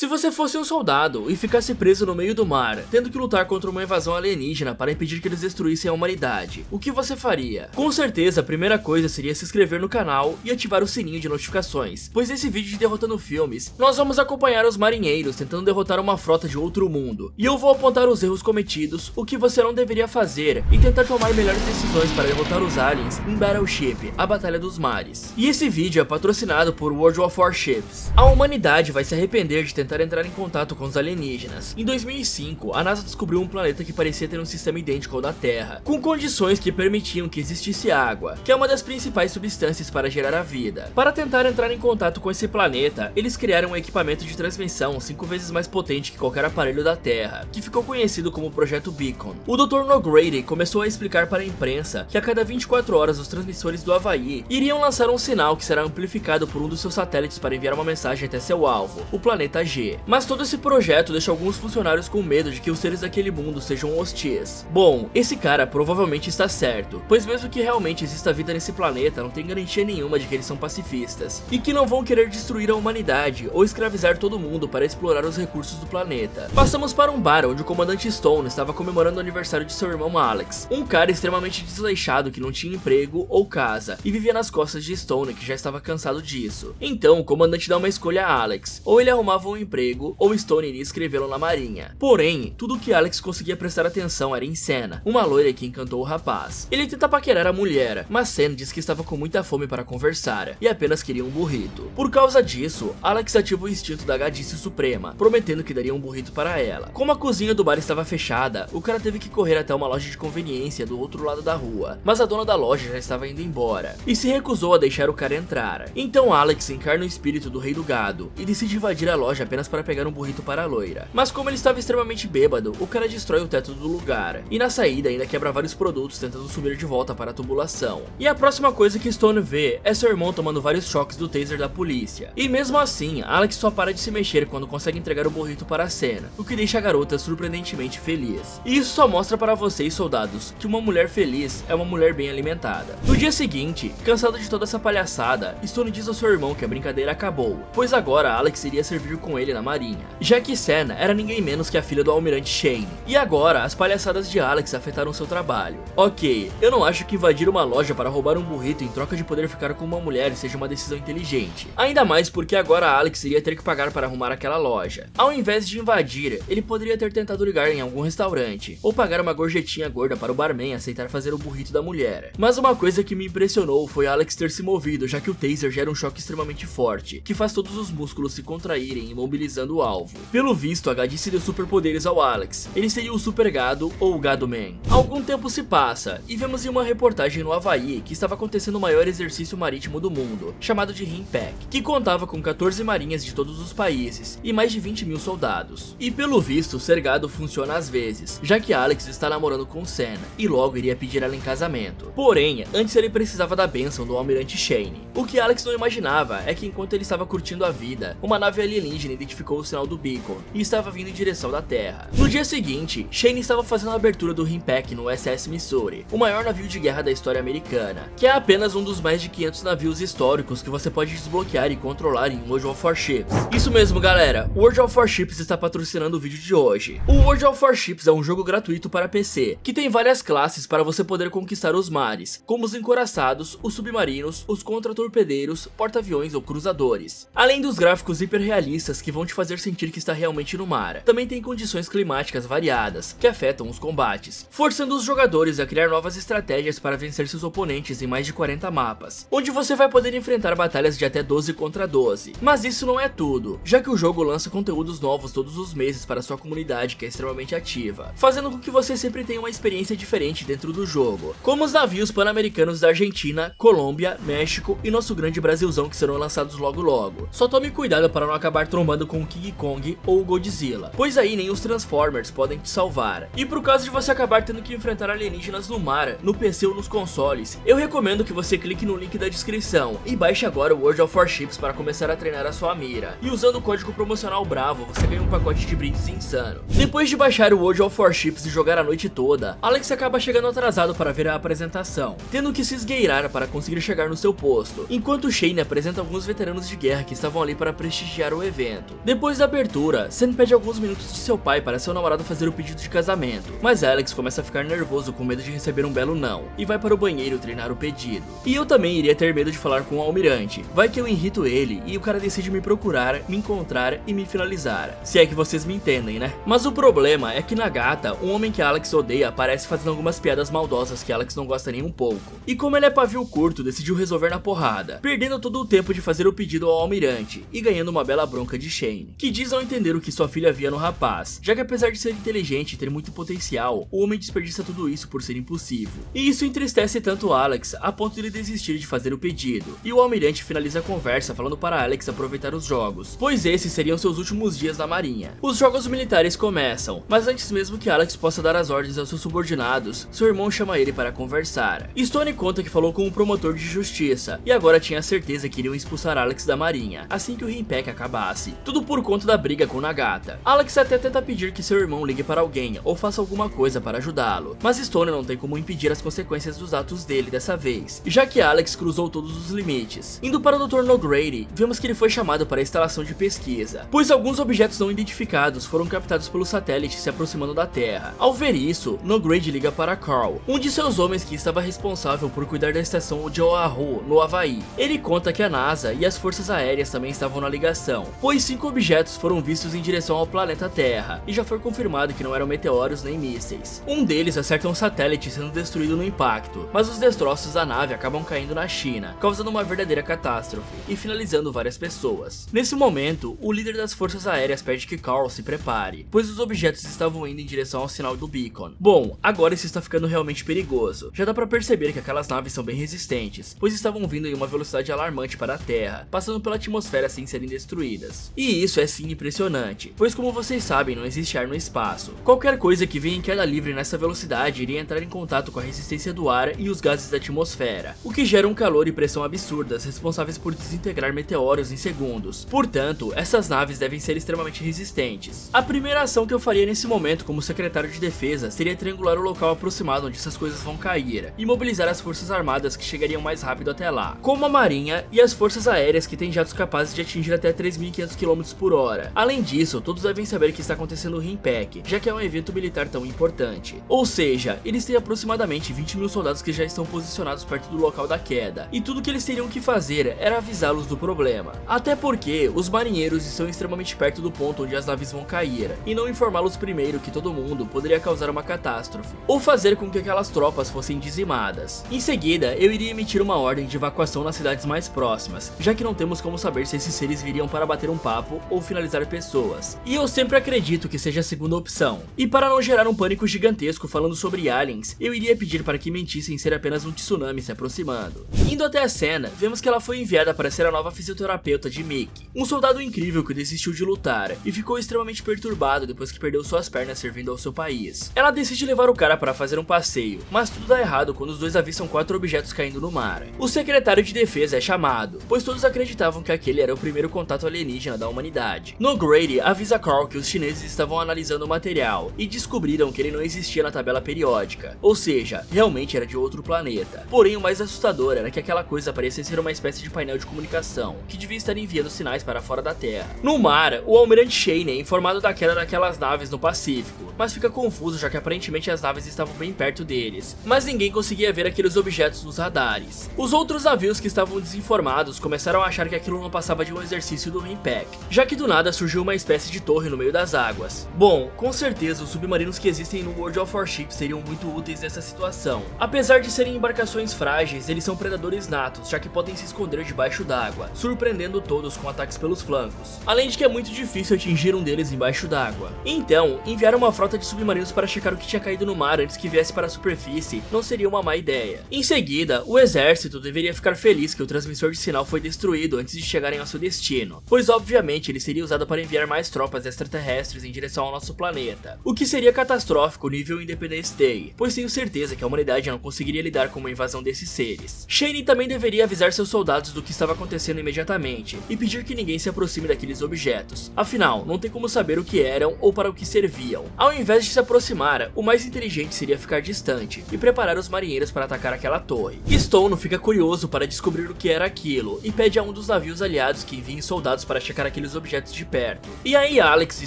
Se você fosse um soldado e ficasse preso no meio do mar, tendo que lutar contra uma invasão alienígena para impedir que eles destruíssem a humanidade, o que você faria? Com certeza a primeira coisa seria se inscrever no canal e ativar o sininho de notificações, pois nesse vídeo de Derrotando Filmes, nós vamos acompanhar os marinheiros tentando derrotar uma frota de outro mundo, e eu vou apontar os erros cometidos, o que você não deveria fazer, e tentar tomar melhores decisões para derrotar os aliens em Battleship, a Batalha dos Mares. E esse vídeo é patrocinado por World of Warships. A humanidade vai se arrepender de tentar entrar em contato com os alienígenas. Em 2005, a NASA descobriu um planeta que parecia ter um sistema idêntico ao da Terra, com condições que permitiam que existisse água, que é uma das principais substâncias para gerar a vida. Para tentar entrar em contato com esse planeta, eles criaram um equipamento de transmissão 5 vezes mais potente que qualquer aparelho da Terra, que ficou conhecido como Projeto Beacon. O Dr. NoGrady começou a explicar para a imprensa que a cada 24 horas os transmissores do Havaí iriam lançar um sinal que será amplificado por um dos seus satélites para enviar uma mensagem até seu alvo, o planeta G. Mas todo esse projeto deixa alguns funcionários com medo de que os seres daquele mundo sejam hostis. Bom, esse cara provavelmente está certo, pois mesmo que realmente exista vida nesse planeta, não tem garantia nenhuma de que eles são pacifistas, e que não vão querer destruir a humanidade ou escravizar todo mundo para explorar os recursos do planeta. Passamos para um bar onde o comandante Stone estava comemorando o aniversário de seu irmão Alex, um cara extremamente desleixado que não tinha emprego ou casa, e vivia nas costas de Stone, que já estava cansado disso. Então o comandante dá uma escolha a Alex, ou ele arrumava um emprego, ou Stone iria escrevê-lo na marinha. Porém, tudo que Alex conseguia prestar atenção era em Senna, uma loira que encantou o rapaz. Ele tenta paquerar a mulher, mas Senna diz que estava com muita fome para conversar, e apenas queria um burrito. Por causa disso, Alex ativa o instinto da gadice suprema, prometendo que daria um burrito para ela. Como a cozinha do bar estava fechada, o cara teve que correr até uma loja de conveniência do outro lado da rua, mas a dona da loja já estava indo embora, e se recusou a deixar o cara entrar. Então Alex encarna o espírito do rei do gado, e decide invadir a loja apenas para pegar um burrito para a loira. Mas como ele estava extremamente bêbado, o cara destrói o teto do lugar, e na saída ainda quebra vários produtos tentando subir de volta para a tubulação. E a próxima coisa que Stone vê é seu irmão tomando vários choques do taser da polícia. E mesmo assim, Alex só para de se mexer quando consegue entregar o burrito para a Senna, o que deixa a garota surpreendentemente feliz. E isso só mostra para vocês, soldados, que uma mulher feliz é uma mulher bem alimentada. No dia seguinte, cansado de toda essa palhaçada, Stone diz ao seu irmão que a brincadeira acabou, pois agora Alex iria servir com ele na marinha, já que Senna era ninguém menos que a filha do almirante Shane. E agora, as palhaçadas de Alex afetaram seu trabalho. Ok, eu não acho que invadir uma loja para roubar um burrito em troca de poder ficar com uma mulher seja uma decisão inteligente, ainda mais porque agora Alex iria ter que pagar para arrumar aquela loja. Ao invés de invadir, ele poderia ter tentado ligar em algum restaurante, ou pagar uma gorjetinha gorda para o barman aceitar fazer o burrito da mulher. Mas uma coisa que me impressionou foi Alex ter se movido, já que o taser gera um choque extremamente forte, que faz todos os músculos se contraírem, mobilizando o alvo. Pelo visto, a gadice deu superpoderes ao Alex. Ele seria o Super Gado ou o Gado Man. Algum tempo se passa e vemos em uma reportagem no Havaí que estava acontecendo o maior exercício marítimo do mundo, chamado de RIMPAC, que contava com 14 marinhas de todos os países e mais de 20 mil soldados. E pelo visto, ser gado funciona às vezes, já que Alex está namorando com Senna e logo iria pedir ela em casamento. Porém, antes ele precisava da bênção do almirante Shane. O que Alex não imaginava é que enquanto ele estava curtindo a vida, uma nave alienígena identificou o sinal do Beacon e estava vindo em direção da Terra. No dia seguinte, Shane estava fazendo a abertura do RIMPAC no SS Missouri, o maior navio de guerra da história americana, que é apenas um dos mais de 500 navios históricos que você pode desbloquear e controlar em World of Warships. Isso mesmo, galera, o World of Warships está patrocinando o vídeo de hoje. O World of Warships é um jogo gratuito para PC, que tem várias classes para você poder conquistar os mares, como os encoraçados, os submarinos, os contra-torpedeiros, porta-aviões ou cruzadores. Além dos gráficos hiperrealistas que vão te fazer sentir que está realmente no mar. Também tem condições climáticas variadas, que afetam os combates, forçando os jogadores a criar novas estratégias para vencer seus oponentes em mais de 40 mapas, onde você vai poder enfrentar batalhas de até 12 contra 12. Mas isso não é tudo, já que o jogo lança conteúdos novos todos os meses para sua comunidade, que é extremamente ativa, fazendo com que você sempre tenha uma experiência diferente dentro do jogo, como os navios pan-americanos da Argentina, Colômbia, México e nosso grande Brasilzão, que serão lançados logo logo. Só tome cuidado para não acabar trombando com o King Kong ou o Godzilla, pois aí nem os Transformers podem te salvar. E pro caso de você acabar tendo que enfrentar alienígenas no mar, no PC ou nos consoles, eu recomendo que você clique no link da descrição e baixe agora o World of Warships para começar a treinar a sua mira. E usando o código promocional BRAVO, você ganha um pacote de brindes insano. Depois de baixar o World of Warships e jogar a noite toda, Alex acaba chegando atrasado para ver a apresentação, tendo que se esgueirar para conseguir chegar no seu posto, enquanto Shane apresenta alguns veteranos de guerra que estavam ali para prestigiar o evento. casamento. Depois da abertura, Sam pede alguns minutos de seu pai para seu namorado fazer o pedido de casamento, mas Alex começa a ficar nervoso com medo de receber um belo não, e vai para o banheiro treinar o pedido. E eu também iria ter medo de falar com o almirante, vai que eu irrito ele e o cara decide me procurar, me encontrar e me finalizar, se é que vocês me entendem, né? Mas o problema é que Nagata, um homem que Alex odeia, aparece fazendo algumas piadas maldosas que Alex não gosta nem um pouco, e como ele é pavio curto, decidiu resolver na porrada, perdendo todo o tempo de fazer o pedido ao almirante e ganhando uma bela bronca de Shane, que diz não entender o que sua filha via no rapaz, já que apesar de ser inteligente e ter muito potencial, o homem desperdiça tudo isso por ser impulsivo. E isso entristece tanto Alex a ponto de ele desistir de fazer o pedido, e o almirante finaliza a conversa falando para Alex aproveitar os jogos, pois esses seriam seus últimos dias na marinha. Os jogos militares começam, mas antes mesmo que Alex possa dar as ordens aos seus subordinados, seu irmão chama ele para conversar. Stone conta que falou com um promotor de justiça, e agora tinha certeza que iriam expulsar Alex da marinha, assim que o RIMPAC acabasse, tudo por conta da briga com Nagata. Alex até tenta pedir que seu irmão ligue para alguém ou faça alguma coisa para ajudá-lo, mas Stone não tem como impedir as consequências dos atos dele dessa vez, já que Alex cruzou todos os limites. Indo para o Dr. NoGrady, vemos que ele foi chamado para a instalação de pesquisa, pois alguns objetos não identificados foram captados pelo satélite se aproximando da Terra. Ao ver isso, NoGrady liga para Carl, um de seus homens que estava responsável por cuidar da estação de Oahu, no Havaí. Ele conta que a NASA e as forças aéreas também estavam na ligação, pois 5 objetos foram vistos em direção ao planeta Terra, e já foi confirmado que não eram meteoros nem mísseis. Um deles acerta um satélite sendo destruído no impacto, mas os destroços da nave acabam caindo na China, causando uma verdadeira catástrofe e finalizando várias pessoas. Nesse momento, o líder das forças aéreas pede que Carl se prepare, pois os objetos estavam indo em direção ao sinal do Beacon. Bom, agora isso está ficando realmente perigoso, já dá pra perceber que aquelas naves são bem resistentes, pois estavam vindo em uma velocidade alarmante para a Terra, passando pela atmosfera sem serem destruídas. E isso é sim impressionante, pois como vocês sabem, não existe ar no espaço. Qualquer coisa que venha em queda livre nessa velocidade iria entrar em contato com a resistência do ar e os gases da atmosfera, o que gera um calor e pressão absurdas responsáveis por desintegrar meteoros em segundos. Portanto, essas naves devem ser extremamente resistentes. A primeira ação que eu faria nesse momento como secretário de defesa seria triangular o local aproximado onde essas coisas vão cair, e mobilizar as forças armadas que chegariam mais rápido até lá, como a marinha e as forças aéreas que têm jatos capazes de atingir até 3.500 km/h. Além disso, todos devem saber que está acontecendo o RIMPAC, já que é um evento militar tão importante. Ou seja, eles têm aproximadamente 20 mil soldados que já estão posicionados perto do local da queda, e tudo que eles teriam que fazer era avisá-los do problema. Até porque os marinheiros estão extremamente perto do ponto onde as naves vão cair, e não informá-los primeiro que todo mundo poderia causar uma catástrofe, ou fazer com que aquelas tropas fossem dizimadas. Em seguida, eu iria emitir uma ordem de evacuação nas cidades mais próximas, já que não temos como saber se esses seres viriam para bater um papo ou finalizar pessoas, e eu sempre acredito que seja a segunda opção. E para não gerar um pânico gigantesco falando sobre aliens, eu iria pedir para que mentissem ser apenas um tsunami se aproximando. Indo até a cena, vemos que ela foi enviada para ser a nova fisioterapeuta de Mickey, um soldado incrível que desistiu de lutar e ficou extremamente perturbado depois que perdeu suas pernas servindo ao seu país. Ela decide levar o cara para fazer um passeio, mas tudo dá errado quando os dois avistam 4 objetos caindo no mar. O secretário de defesa é chamado, pois todos acreditavam que aquele era o primeiro contato alienígena da humanidade. NoGrady avisa Carl que os chineses estavam analisando o material e descobriram que ele não existia na tabela periódica, ou seja, realmente era de outro planeta. Porém, o mais assustador era que aquela coisa parecia ser uma espécie de painel de comunicação, que devia estar enviando sinais para fora da Terra. No mar, o almirante Shane é informado da queda daquelas naves no Pacífico, mas fica confuso já que aparentemente as naves estavam bem perto deles, mas ninguém conseguia ver aqueles objetos nos radares. Os outros navios que estavam desinformados começaram a achar que aquilo não passava de um exercício do RIMPAC, já que do nada surgiu uma espécie de torre no meio das águas. Bom, com certeza os submarinos que existem no World of Warships seriam muito úteis nessa situação. Apesar de serem embarcações frágeis, eles são predadores natos, já que podem se esconder debaixo d'água, surpreendendo todos com ataques pelos flancos, além de que é muito difícil atingir um deles embaixo d'água. Então, enviar uma frota de submarinos para checar o que tinha caído no mar antes que viesse para a superfície não seria uma má ideia. Em seguida, o exército deveria ficar feliz que o transmissor de sinal foi destruído antes de chegarem ao seu destino, pois obviamente ele seria usado para enviar mais tropas extraterrestres em direção ao nosso planeta, o que seria catastrófico nível Independence Day, pois tenho certeza que a humanidade não conseguiria lidar com uma invasão desses seres. Shane também deveria avisar seus soldados do que estava acontecendo imediatamente e pedir que ninguém se aproxime daqueles objetos, afinal, não tem como saber o que eram ou para o que serviam. Ao invés de se aproximar, o mais inteligente seria ficar distante e preparar os marinheiros para atacar aquela torre. Stone fica curioso para descobrir o que era aquilo e pede a um dos navios aliados que enviem soldados para checar aqueles objetos de perto. E aí Alex e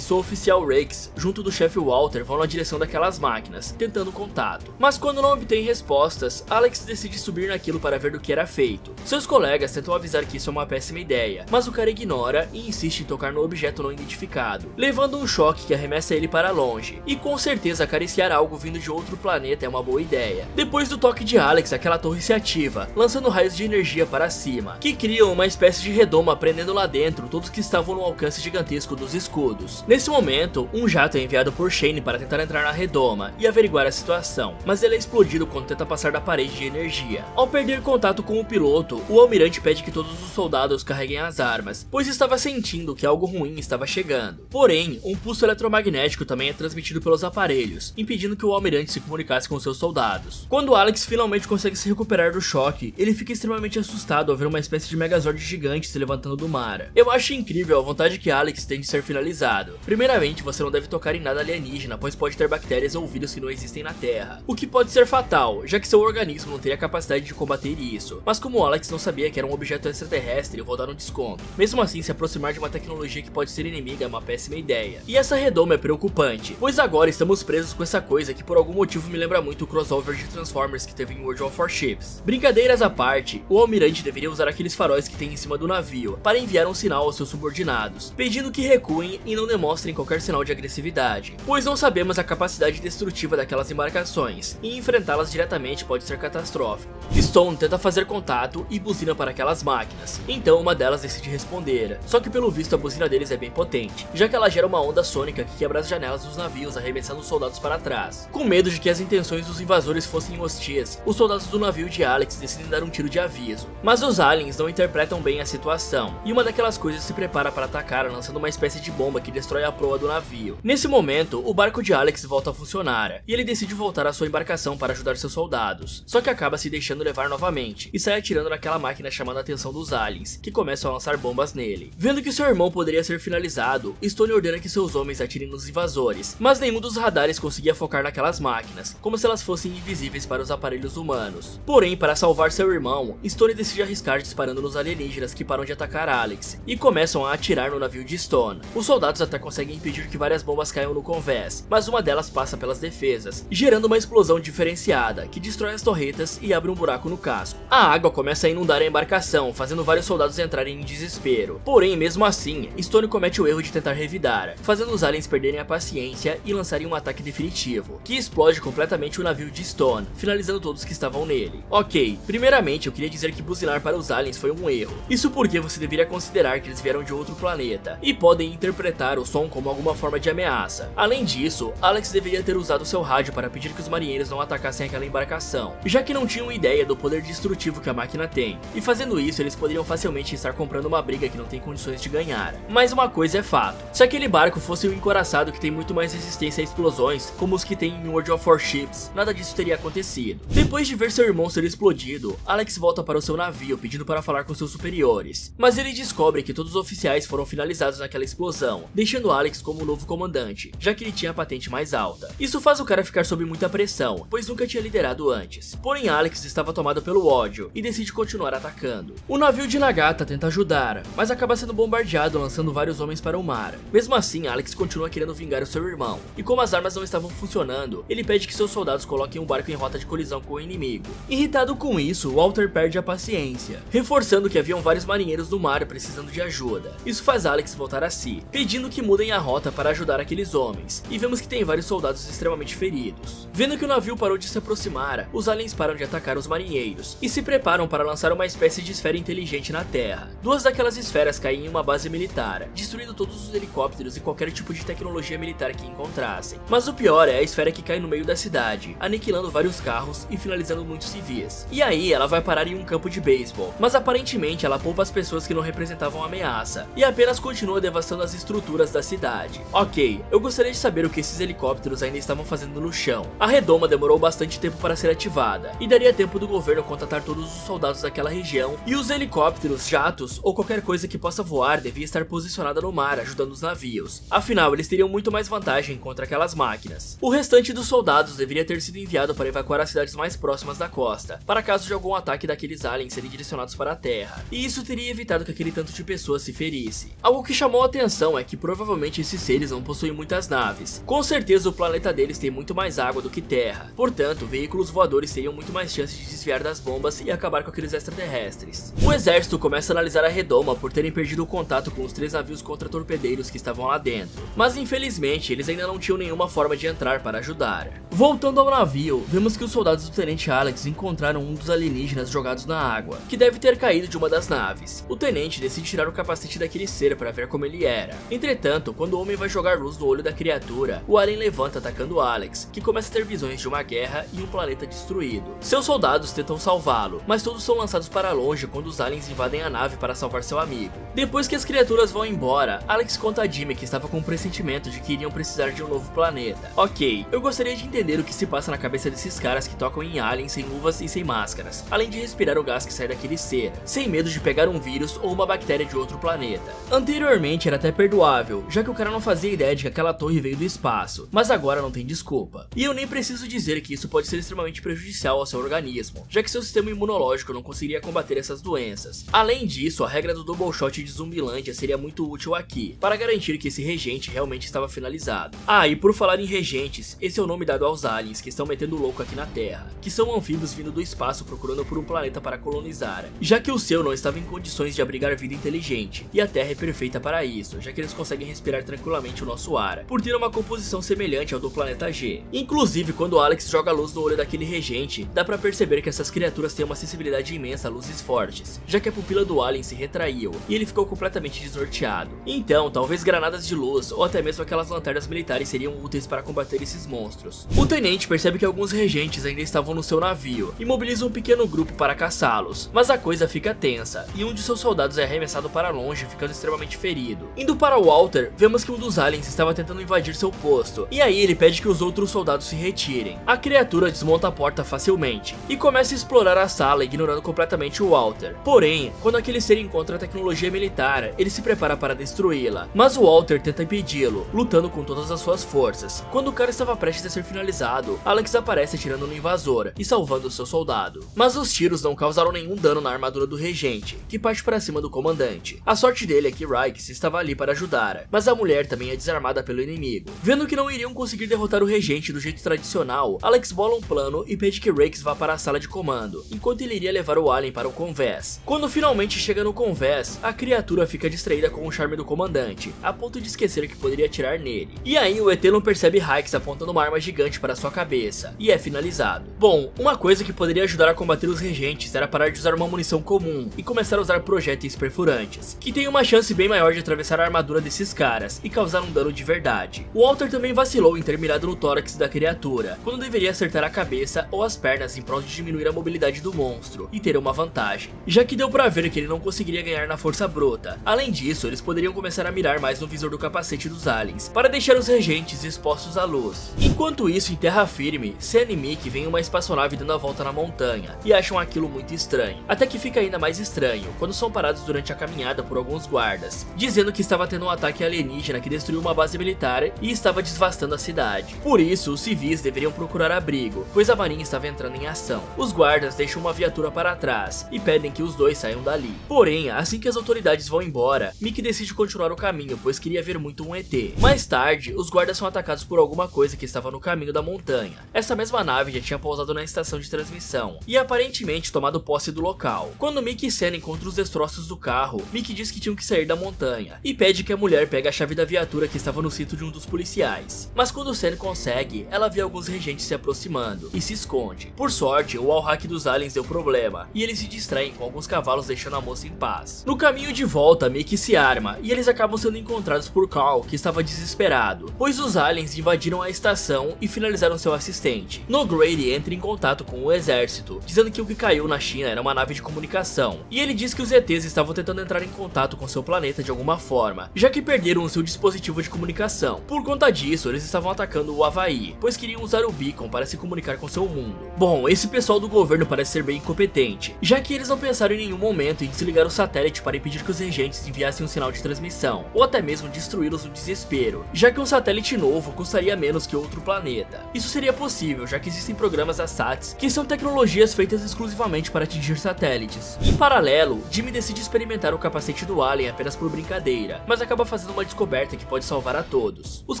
seu oficial Rex, junto do chefe Walter, vão na direção daquelas máquinas, tentando contato. Mas quando não obtém respostas, Alex decide subir naquilo para ver do que era feito. Seus colegas tentam avisar que isso é uma péssima ideia, mas o cara ignora e insiste em tocar no objeto não identificado, levando um choque que arremessa ele para longe, e com certeza acariciar algo vindo de outro planeta é uma boa ideia. Depois do toque de Alex, aquela torre se ativa, lançando raios de energia para cima, que criam uma espécie de redoma prendendo lá dentro todos que estavam no alcance gigantesco dos escudos. Nesse momento, um jato é enviado por Shane para tentar entrar na redoma e averiguar a situação, mas ele é explodido quando tenta passar da parede de energia. Ao perder contato com o piloto, o almirante pede que todos os soldados carreguem as armas, pois estava sentindo que algo ruim estava chegando. Porém, um pulso eletromagnético também é transmitido pelos aparelhos, impedindo que o almirante se comunicasse com seus soldados. Quando Alex finalmente consegue se recuperar do choque, ele fica extremamente assustado ao ver uma espécie de megazord gigante se levantando do mar. Eu acho incrível a vontade que Alex tem de ser finalizado. Primeiramente, você não deve tocar em nada alienígena, pois pode ter bactérias ou vírus que não existem na Terra, o que pode ser fatal, já que seu organismo não teria a capacidade de combater isso. Mas como Alex não sabia que era um objeto extraterrestre, eu vou dar um desconto. Mesmo assim, se aproximar de uma tecnologia que pode ser inimiga é uma péssima ideia. E essa redoma é preocupante, pois agora estamos presos com essa coisa que por algum motivo me lembra muito o crossover de Transformers que teve em World of Warships. Brincadeiras à parte, o almirante deveria usar aqueles faróis que tem em cima do navio para enviar um sinal aos seus subordinados, pedindo que recuem e não demonstrem qualquer sinal de agressividade, pois não sabemos a capacidade destrutiva daquelas embarcações e enfrentá-las diretamente pode ser catastrófico. Stone tenta fazer contato e buzina para aquelas máquinas, então uma delas decide responder, só que pelo visto a buzina deles é bem potente, já que ela gera uma onda sônica que quebra as janelas dos navios, arremessando os soldados para trás. Com medo de que as intenções dos invasores fossem hostis, os soldados do navio de Alex decidem dar um tiro de aviso, mas os aliens não interpretam bem a situação, e uma daquelas coisas se prepara para atacar lançando uma espécie de bomba que destrói a proa do navio. Nesse momento, o barco de Alex volta a funcionar, e ele decide voltar à sua embarcação para ajudar seus soldados, só que acaba se deixando levar novamente, e sai atirando naquela máquina chamando a atenção dos aliens, que começam a lançar bombas nele. Vendo que seu irmão poderia ser finalizado, Stone ordena que seus homens atirem nos invasores, mas nenhum dos radares conseguia focar naquelas máquinas, como se elas fossem invisíveis para os aparelhos humanos. Porém, para salvar seu irmão, Stone decide arriscar disparando nos alienígenas que param de atacar Alex, e começam a atirar no navio de Stone. Os soldados até conseguem impedir que várias bombas caiam no convés, mas uma delas passa pelas defesas, gerando uma explosão diferenciada, que destrói as torretas e abre um buraco no casco. A água começa a inundar a embarcação, fazendo vários soldados entrarem em desespero. Porém, mesmo assim, Stone comete o erro de tentar revidar, fazendo os aliens perderem a paciência e lançarem um ataque definitivo, que explode completamente o navio de Stone, finalizando todos que estavam nele. Ok, primeiramente eu queria dizer que buzinar para os aliens foi um erro. Isso porque você deveria considerar que eles vieram de outro planeta, e podem interpretar o som como alguma forma de ameaça. Além disso, Alex deveria ter usado seu rádio para pedir que os marinheiros não atacassem aquela embarcação, já que não tinham ideia do poder destrutivo que a máquina tem, e fazendo isso eles poderiam facilmente estar comprando uma briga que não tem condições de ganhar. Mas uma coisa é fato, se aquele barco fosse um encoraçado que tem muito mais resistência a explosões, como os que tem em World of Warships, nada disso teria acontecido. Depois de ver seu irmão ser explodido, Alex volta para o seu navio pedindo para falar com seus superiores, mas ele descobre que todos os oficiais foram finalizados naquela explosão, deixando Alex como o novo comandante, já que ele tinha a patente mais alta. Isso faz o cara ficar sob muita pressão, pois nunca tinha liderado antes. Porém, Alex estava tomado pelo ódio e decide continuar atacando. O navio de Nagata tenta ajudar, mas acaba sendo bombardeado, lançando vários homens para o mar. Mesmo assim, Alex continua querendo vingar o seu irmão, e como as armas não estavam funcionando, ele pede que seus soldados coloquem o barco em rota de colisão com o inimigo. Irritado com isso, Walter perde a paciência, reforçando que haviam vários marinheiros no mar precisando de ajuda. Isso faz Alex voltar a si, pedindo que mudem a rota para ajudar aqueles homens, e vemos que tem vários soldados extremamente feridos. Vendo que o navio parou de se aproximar, os aliens param de atacar os marinheiros e se preparam para lançar uma espécie de esfera inteligente na Terra. Duas daquelas esferas caem em uma base militar, destruindo todos os helicópteros e qualquer tipo de tecnologia militar que encontrassem. Mas o pior é a esfera que cai no meio da cidade, aniquilando vários carros e finalizando muitos civis. E aí ela vai parar em um campo de beisebol, mas aparentemente ela poupa as pessoas que não representavam a ameaça, e apenas continua devastando as estruturas da cidade. Ok, eu gostaria de saber o que esses helicópteros ainda estavam fazendo no chão. A redoma demorou bastante tempo para ser ativada, e daria tempo do governo contratar todos os soldados daquela região, e os helicópteros, jatos ou qualquer coisa que possa voar devia estar posicionada no mar ajudando os navios. Afinal, eles teriam muito mais vantagem contra aquelas máquinas. O restante dos soldados deveria ter sido enviado para evacuar as cidades mais próximas da costa, para caso de algum ataque daqueles aliens serem direcionados para a Terra, e isso teria evitado que aquele tanto de pessoas se ferissem. interferisse. Algo que chamou a atenção é que provavelmente esses seres não possuem muitas naves. Com certeza o planeta deles tem muito mais água do que terra. Portanto, veículos voadores teriam muito mais chances de desviar das bombas e acabar com aqueles extraterrestres. O exército começa a analisar a redoma por terem perdido o contato com os 3 navios contra-torpedeiros que estavam lá dentro. Mas infelizmente, eles ainda não tinham nenhuma forma de entrar para ajudar. Voltando ao navio, vemos que os soldados do Tenente Alex encontraram um dos alienígenas jogados na água, que deve ter caído de uma das naves. O tenente decide tirar o capacete daquele ser para ver como ele era. Entretanto, quando o homem vai jogar luz no olho da criatura, o alien levanta atacando Alex, que começa a ter visões de uma guerra e um planeta destruído. Seus soldados tentam salvá-lo, mas todos são lançados para longe quando os aliens invadem a nave para salvar seu amigo. Depois que as criaturas vão embora, Alex conta a Jimmy que estava com um pressentimento de que iriam precisar de um novo planeta. Ok, eu gostaria de entender o que se passa na cabeça desses caras que tocam em aliens sem luvas e sem máscaras, além de respirar o gás que sai daquele ser, sem medo de pegar um vírus ou uma bactéria de outro planeta. Anteriormente era até perdoável, já que o cara não fazia ideia de que aquela torre veio do espaço, mas agora não tem desculpa. E eu nem preciso dizer que isso pode ser extremamente prejudicial ao seu organismo, já que seu sistema imunológico não conseguiria combater essas doenças. Além disso, a regra do double shot de Zumbilândia seria muito útil aqui, para garantir que esse regente realmente estava finalizado. Ah, e por falar em regentes, esse é o nome dado aos aliens que estão metendo louco aqui na Terra, que são anfíbios vindo do espaço procurando por um planeta para colonizar, já que o seu não estava em condições de abrigar vida inteligente, e a Terra é perfeita para isso, já que eles conseguem respirar tranquilamente o nosso ar, por ter uma composição semelhante ao do planeta G. Inclusive, quando Alex joga luz no olho daquele regente, dá pra perceber que essas criaturas têm uma sensibilidade imensa a luzes fortes, já que a pupila do alien se retraiu, e ele ficou completamente desnorteado. Então, talvez granadas de luz, ou até mesmo aquelas lanternas militares seriam úteis para combater esses monstros. O tenente percebe que alguns regentes ainda estavam no seu navio, e mobiliza um pequeno grupo para caçá-los, mas a coisa fica tensa, e um de seus soldados é arremessado para longe, ficando extremamente ferido. Indo para o Walter, vemos que um dos aliens estava tentando invadir seu posto, e aí ele pede que os outros soldados se retirem. A criatura desmonta a porta facilmente, e começa a explorar a sala, ignorando completamente o Walter. Porém, quando aquele ser encontra a tecnologia militar, ele se prepara para destruí-la, mas o Walter tenta impedi-lo, lutando com todas as suas forças. Quando o cara estava prestes a ser finalizado, Alex aparece atirando no invasor, e salvando seu soldado. Mas os tiros não causaram nenhum dano na armadura do regente, que parte para cima do comandante. A sorte dele é que Rikes estava ali para ajudar, mas a mulher também é desarmada pelo inimigo. Vendo que não iriam conseguir derrotar o regente do jeito tradicional, Alex bola um plano e pede que Rikes vá para a sala de comando, enquanto ele iria levar o alien para o convés. Quando finalmente chega no convés, a criatura fica distraída com o charme do comandante, a ponto de esquecer que poderia atirar nele. E aí o ET não percebe Rikes apontando uma arma gigante para sua cabeça, e é finalizado. Bom, uma coisa que poderia ajudar a combater os regentes era parar de usar uma munição comum e começar a usar projéteis perfurantes, que tem uma chance bem maior de atravessar a armadura desses caras e causar um dano de verdade. O Walter também vacilou em ter mirado no tórax da criatura, quando deveria acertar a cabeça ou as pernas em prol de diminuir a mobilidade do monstro e ter uma vantagem, já que deu pra ver que ele não conseguiria ganhar na força bruta. Além disso, eles poderiam começar a mirar mais no visor do capacete dos aliens, para deixar os regentes expostos à luz. Enquanto isso, em terra firme, Sam e Mickey veem uma espaçonave dando a volta na montanha, e acham aquilo muito estranho, até que fica ainda mais estranho, quando são parados durante a caminhada por alguns guardas, dizendo que estava tendo um ataque alienígena que destruiu uma base militar e estava devastando a cidade. Por isso, os civis deveriam procurar abrigo, pois a marinha estava entrando em ação. Os guardas deixam uma viatura para trás e pedem que os dois saiam dali. Porém, assim que as autoridades vão embora, Mickey decide continuar o caminho, pois queria ver muito um ET. Mais tarde, os guardas são atacados por alguma coisa que estava no caminho da montanha. Essa mesma nave já tinha pousado na estação de transmissão e aparentemente tomado posse do local. Quando Mickey e Sam encontram os destroços do carro, Mickey diz que tinham que sair da montanha e pede que a mulher pegue a chave da viatura que estava no cinto de um dos policiais. Mas quando Sam consegue, ela vê alguns regentes se aproximando e se esconde. Por sorte, o alhaque dos aliens deu problema e eles se distraem com alguns cavalos, deixando a moça em paz. No caminho de volta, Mickey se arma e eles acabam sendo encontrados por Carl, que estava desesperado, pois os aliens invadiram a estação e finalizaram seu assistente. NoGrady entra em contato com o exército, dizendo que o que caiu na China era uma nave de comunicação, e ele diz que os ETs estavam tentando entrar em contato com seu planeta de alguma forma, já que perderam o seu dispositivo de comunicação. Por conta disso, eles estavam atacando o Havaí, pois queriam usar o Beacon para se comunicar com seu mundo. Bom, esse pessoal do governo parece ser bem incompetente, já que eles não pensaram em nenhum momento em desligar o satélite para impedir que os regentes enviassem um sinal de transmissão, ou até mesmo destruí-los no desespero, já que um satélite novo custaria menos que outro planeta. Isso seria possível, já que existem programas ASATs, que são tecnologias feitas exclusivamente para atingir satélites. Em paralelo, Jimmy decide experimentar o capacete do Alien apenas por brincadeira, mas acaba fazendo uma descoberta que pode salvar a todos. Os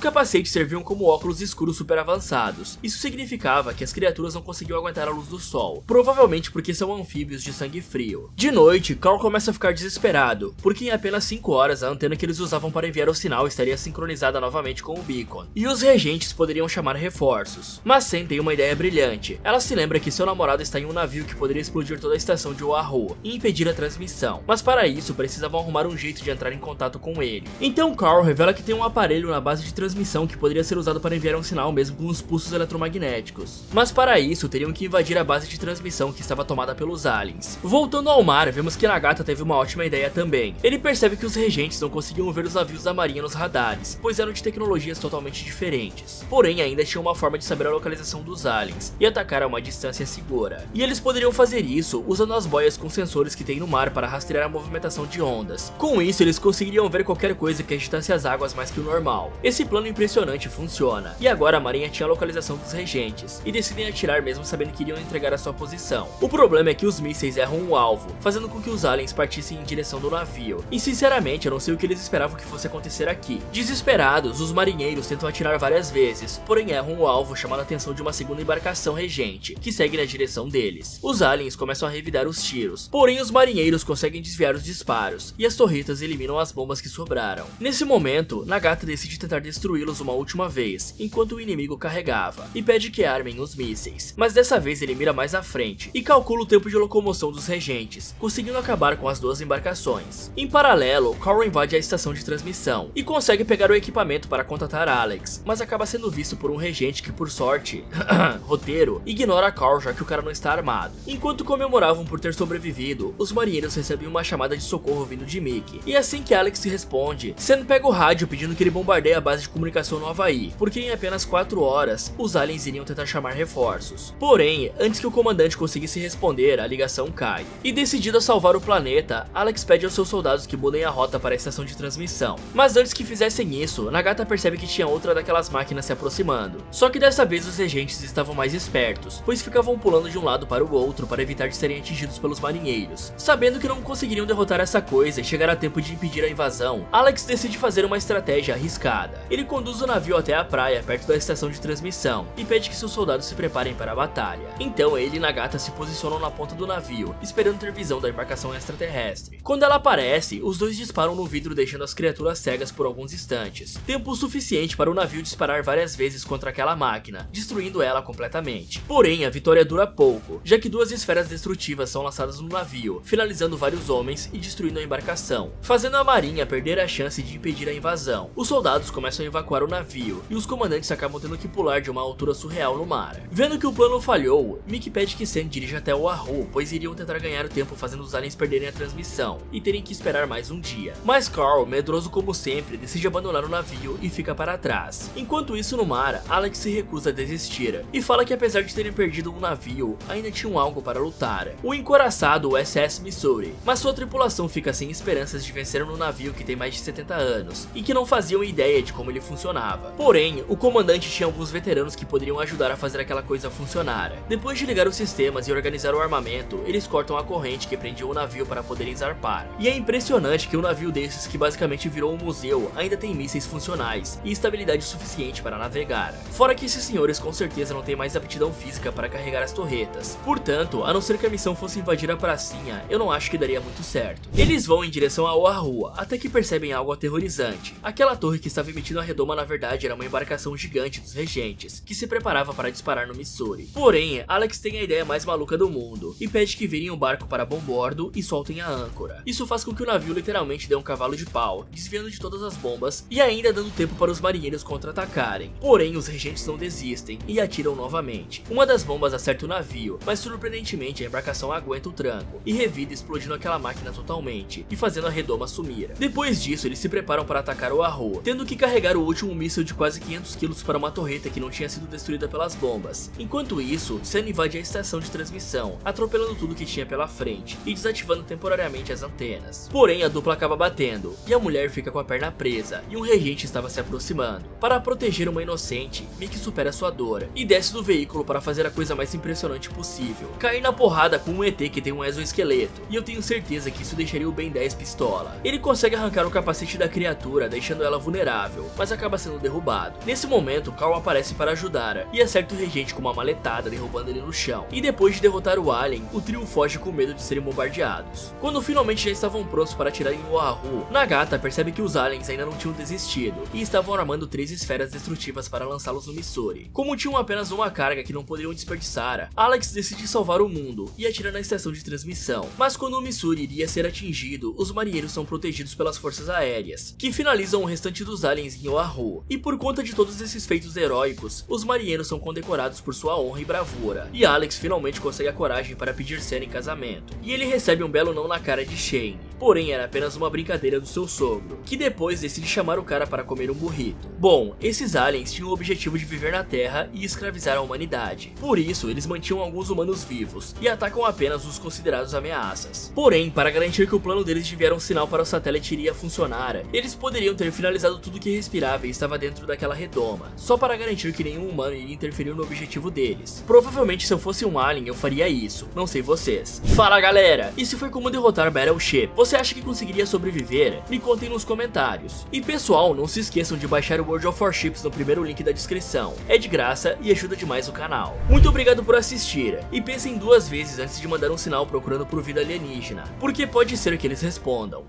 capacetes serviam como óculos escuros super avançados. Isso significava que as criaturas não conseguiam aguentar a luz do sol, provavelmente porque são anfíbios de sangue frio. De noite, Carl começa a ficar desesperado, porque em apenas 5 horas a antena que eles usavam para enviar o sinal estaria sincronizada novamente com o Beacon, e os regentes poderiam chamar reforços. Mas Sam tem uma ideia brilhante. Ela se lembra que seu namorado está em um navio que poderia explodir toda a estação de Oahu e impedir a transmissão, mas para isso precisavam arrumar um jeito de entrar em contato com ele. Então Carl revela que tem um aparelho na base de transmissão que poderia ser usado para enviar um sinal mesmo com os pulsos eletromagnéticos, mas para isso teriam que invadir a base de transmissão que estava tomada pelos aliens. Voltando ao mar, vemos que Nagata teve uma ótima ideia também. Ele percebe que os regentes não conseguiam ver os navios da marinha nos radares, pois eram de tecnologias totalmente diferentes, porém ainda tinham uma forma de saber a localização dos aliens e atacar a uma distância segura. E eles poderiam fazer isso usando as boias com sensores que tem no mar para rastrear a movimentação de ondas. Com isso eles conseguiriam ver qualquer coisa que agitasse as águas mais que o normal. Esse plano impressionante funciona, e agora a marinha tinha a localização dos regentes, e decidem atirar mesmo sabendo que iriam entregar a sua posição. O problema é que os mísseis erram o alvo, fazendo com que os aliens partissem em direção do navio, e sinceramente eu não sei o que eles esperavam que fosse acontecer aqui. Desesperados, os marinheiros tentam atirar várias vezes, porém erram o alvo, chamando a atenção de uma segunda embarcação regente, que segue na direção deles. Os aliens começam a revidar os tiros, porém os marinheiros conseguem desviar os disparos, e as torretas eliminam as bombas que sobraram. Nesse momento, Nagata decide tentar destruí-los uma última vez, enquanto o inimigo carregava, e pede que armem os mísseis, mas dessa vez ele mira mais à frente, e calcula o tempo de locomoção dos regentes, conseguindo acabar com as duas embarcações. Em paralelo, Carl invade a estação de transmissão, e consegue pegar o equipamento para contatar Alex, mas acaba sendo visto por um regente que, por sorte, roteiro, ignora Carl já que o cara não está armado. Enquanto comemoravam por ter sobrevivido, os marinheiros recebem uma chamada de socorro vindo de Mickey, e assim que Alex se responde, Sam pega o rádio pedindo que ele bombardeie a base de comunicação no Havaí, porque em apenas 4 horas, os aliens iriam tentar chamar reforços. Porém, antes que o comandante conseguisse responder, a ligação cai. E decidido a salvar o planeta, Alex pede aos seus soldados que mudem a rota para a estação de transmissão. Mas antes que fizessem isso, Nagata percebe que tinha outra daquelas máquinas se aproximando. Só que dessa vez os regentes estavam mais espertos, pois ficavam pulando de um lado para o outro para evitar de serem atingidos pelos marinheiros. Sabendo que não conseguiriam derrotar essa coisa e chegar a tempo de impedir a invasão, Alex decide fazer uma estratégia arriscada. Ele conduz o navio até a praia perto da estação de transmissão e pede que seus soldados se preparem para a batalha. Então ele e Nagata se posicionam na ponta do navio, esperando ter visão da embarcação extraterrestre. Quando ela aparece, os dois disparam no vidro, deixando as criaturas cegas por alguns instantes, tempo suficiente para o navio disparar várias vezes contra aquela máquina, destruindo ela completamente. Porém, a vitória dura pouco, já que duas esferas destrutivas são lançadas no navio, finalizando vários homens e destruindo a embarcação, fazendo a marinha perder a chance de impedir a invasão. Os soldados começam a evacuar o navio, e os comandantes acabam tendo que pular de uma altura surreal no mar. Vendo que o plano falhou, Mickey pede que Sam dirija até Oahu, pois iriam tentar ganhar o tempo fazendo os aliens perderem a transmissão, e terem que esperar mais um dia. Mas Carl, medroso como sempre, decide abandonar o navio e fica para trás. Enquanto isso no mar, Alex se recusa a desistir, e fala que apesar de terem perdido um navio, ainda tinham algo para lutar. O encoraçado o SS Missouri, mas sua tripulação fica sem esperanças de vencer no navio que tem mais de 70 anos, e que não faziam ideia de como ele funcionava. Porém, o comandante tinha alguns veteranos que poderiam ajudar a fazer aquela coisa funcionar. Depois de ligar os sistemas e organizar o armamento, eles cortam a corrente que prendia o navio para poderem zarpar. E é impressionante que um navio desses, que basicamente virou um museu, ainda tem mísseis funcionais e estabilidade suficiente para navegar. Fora que esses senhores com certeza não têm mais aptidão física para carregar as torretas. Portanto, a não ser que a missão fosse invadir a pracinha, eu não acho que daria muito certo. Eles vão em direção a Oahu, até que percebem algo aterrorizante. Aquela torre que estava emitindo a redoma na verdade era uma embarcação gigante dos regentes, que se preparava para disparar no Missouri. Porém, Alex tem a ideia mais maluca do mundo, e pede que virem o barco para bom bordo e soltem a âncora. Isso faz com que o navio literalmente dê um cavalo de pau, desviando de todas as bombas e ainda dando tempo para os marinheiros contra-atacarem. Porém, os regentes não desistem e atiram novamente. Uma das bombas acerta o navio, mas surpreendentemente a embarcação aguenta o tranco e revida, explodindo aquela máquina totalmente e fazendo a redoma sumir. Depois disso, eles se preparam para atacar o Oahu, tendo que carregar o último míssil de quase 500 quilos para uma torreta que não tinha sido destruída pelas bombas. Enquanto isso, Sam invade a estação de transmissão, atropelando tudo que tinha pela frente e desativando temporariamente as antenas. Porém, a dupla acaba batendo e a mulher fica com a perna presa, e um regente estava se aproximando. Para proteger uma inocente, Mickey supera sua dor e desce do veículo para fazer a coisa mais impressionante possível: cair na porrada com um ET que tem um exoesqueleto, e eu tenho certeza que isso deixaria o Ben 10 mais pistola. Ele consegue arrancar o capacete da criatura, deixando ela vulnerável, mas acaba sendo derrubado. Nesse momento, Carl aparece para ajudar e acerta o regente com uma maletada, derrubando ele no chão. E depois de derrotar o alien, o trio foge com medo de serem bombardeados. Quando finalmente já estavam prontos para atirar em Oahu, Nagata percebe que os aliens ainda não tinham desistido e estavam armando 3 esferas destrutivas para lançá-los no Missouri. Como tinham apenas uma carga que não poderiam desperdiçar, Alex decide salvar o mundo e atira na estação de transmissão. Mas quando o Missouri iria ser atingido, os marinheiros são protegidos pelas forças aéreas, que finalizam o restante dos aliens em Oahu. E por conta de todos esses feitos heróicos, os marinheiros são condecorados por sua honra e bravura, e Alex finalmente consegue a coragem para pedir Sarah em casamento. E ele recebe um belo não na cara de Shane, porém era apenas uma brincadeira do seu sogro, que depois decide chamar o cara para comer um burrito. Bom, esses aliens tinham o objetivo de viver na Terra e escravizar a humanidade, por isso eles mantinham alguns humanos vivos e atacam apenas os considerados ameaças. Porém, para garantir que o plano deles de enviar um sinal para o satélite iria funcionar, eles poderiam ter finalizado tudo que respirava e estava dentro daquela redoma, só para garantir que nenhum humano iria interferir no objetivo deles. Provavelmente, se eu fosse um alien, eu faria isso, não sei vocês. Fala galera, isso foi como derrotar Battleship. Você acha que conseguiria sobreviver? Me contem nos comentários. E pessoal, não se esqueçam de baixar o World of Warships no primeiro link da descrição, é de graça e ajuda demais o canal. Muito obrigado por assistir, e pensem 2 vezes antes de mandar um sinal procurando por vida alienígena, porque pode ser que eles respondam.